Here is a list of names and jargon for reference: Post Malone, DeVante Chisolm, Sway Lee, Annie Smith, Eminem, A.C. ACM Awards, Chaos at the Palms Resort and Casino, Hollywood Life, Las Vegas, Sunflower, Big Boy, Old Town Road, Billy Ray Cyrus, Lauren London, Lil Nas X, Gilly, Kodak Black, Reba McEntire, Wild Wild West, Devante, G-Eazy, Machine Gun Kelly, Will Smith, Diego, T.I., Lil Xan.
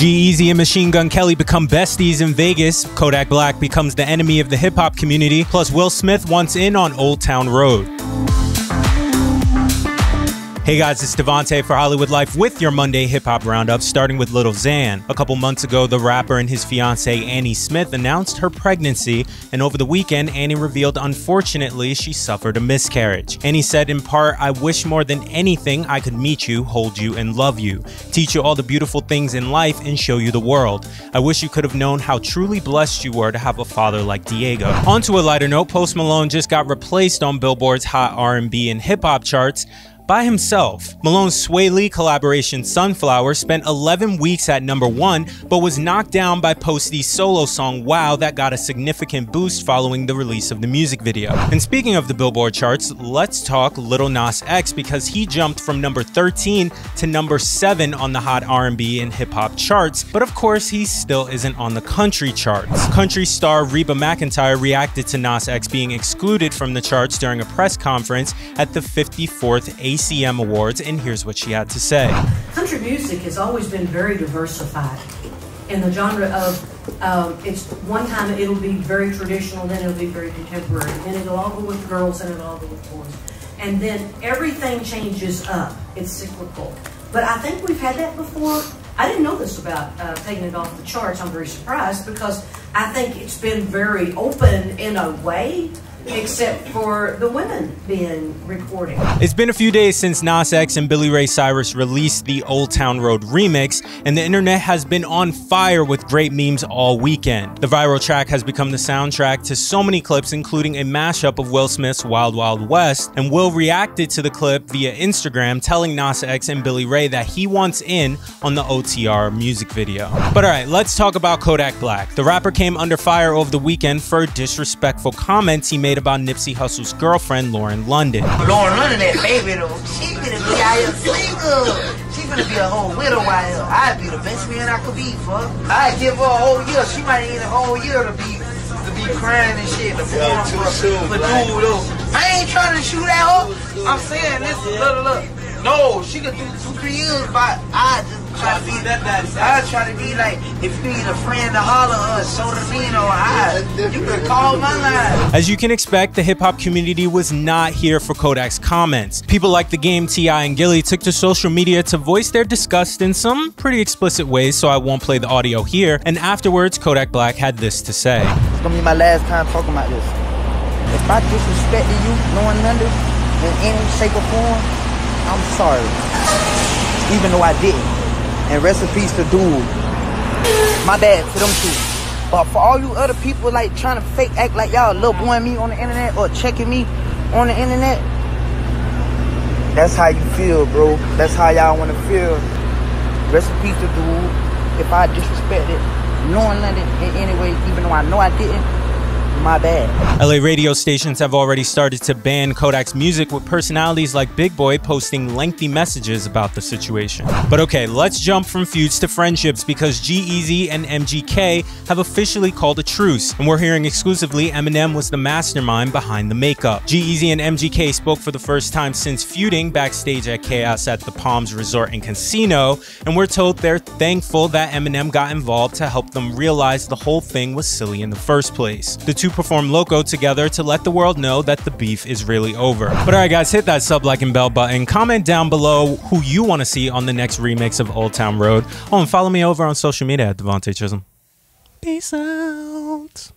G-Eazy and Machine Gun Kelly become besties in Vegas. Kodak Black becomes the enemy of the hip-hop community. Plus, Will Smith wants in on Old Town Road. Hey guys, it's DeVante for Hollywood Life with your Monday hip-hop roundup, starting with Lil Xan. A couple months ago, the rapper and his fiancée Annie Smith announced her pregnancy, and over the weekend, Annie revealed unfortunately she suffered a miscarriage. Annie said in part, "I wish more than anything I could meet you, hold you, and love you, teach you all the beautiful things in life, and show you the world. I wish you could have known how truly blessed you were to have a father like Diego." On to a lighter note, Post Malone just got replaced on Billboard's Hot R&B and Hip-Hop charts by himself. Malone's Sway Lee collaboration Sunflower spent 11 weeks at #1, but was knocked down by Post's solo song Wow that got a significant boost following the release of the music video. And speaking of the Billboard charts, let's talk Lil Nas X, because he jumped from number 13 to number 7 on the Hot R&B and Hip Hop charts, but of course he still isn't on the country charts. Country star Reba McEntire reacted to Nas X being excluded from the charts during a press conference at the 54th ACM Awards, and here's what she had to say. Country music has always been very diversified in the genre of, it's one time it'll be very traditional, then it'll be very contemporary, then it'll all go with girls, and it'll all go with boys. And then everything changes up. It's cyclical. But I think we've had that before. I didn't know this about taking it off the charts. I'm very surprised, because I think it's been very open in a way, except for the women being recorded. It's been a few days since Nas X and Billy Ray Cyrus released the Old Town Road remix, and the internet has been on fire with great memes all weekend. The viral track has become the soundtrack to so many clips, including a mashup of Will Smith's Wild Wild West, and Will reacted to the clip via Instagram, telling Nas X and Billy Ray that he wants in on the OTR music video. But alright, let's talk about Kodak Black. The rapper came under fire over the weekend for disrespectful comments he made about Nipsey Hussle's girlfriend, Lauren London. Lauren London, that baby though, she gonna be out here single. She gonna be a whole widow out here. I'd be the best man I could be, fuck. I'd give her a whole year. She might need a whole year to be crying and shit. I ain't trying to shoot at her. I'm saying this, look. No, she could do 2-3 years, but I just I try to be like, if you need a friend to holler or show the mean or I, you can call my line. As you can expect, the hip-hop community was not here for Kodak's comments. People like The Game, T.I. and Gilly took to social media to voice their disgust in some pretty explicit ways, so I won't play the audio here. And afterwards, Kodak Black had this to say. It's gonna be my last time talking about this. If I disrespected you, knowing none of in any shape or form, I'm sorry. Even though I didn't. And rest in peace to dude. My bad to them two. But for all you other people like trying to fake act like y'all little boy me on the internet or checking me on the internet, that's how you feel, bro. That's how y'all want to feel. Rest in peace to dude. If I disrespected, knowing nothing in any way, even though I know I didn't, my bad. LA radio stations have already started to ban Kodak's music, with personalities like Big Boy posting lengthy messages about the situation. But okay, let's jump from feuds to friendships, because G-Eazy and MGK have officially called a truce, and we're hearing exclusively Eminem was the mastermind behind the makeup. G-Eazy and MGK spoke for the first time since feuding backstage at Chaos at the Palms Resort and Casino, and we're told they're thankful that Eminem got involved to help them realize the whole thing was silly in the first place. The two perform Loco together to let the world know that the beef is really over. But alright guys, hit that sub, like, and bell button. Comment down below who you want to see on the next remix of Old Town Road. Oh, and follow me over on social media at DeVante Chisolm. Peace out.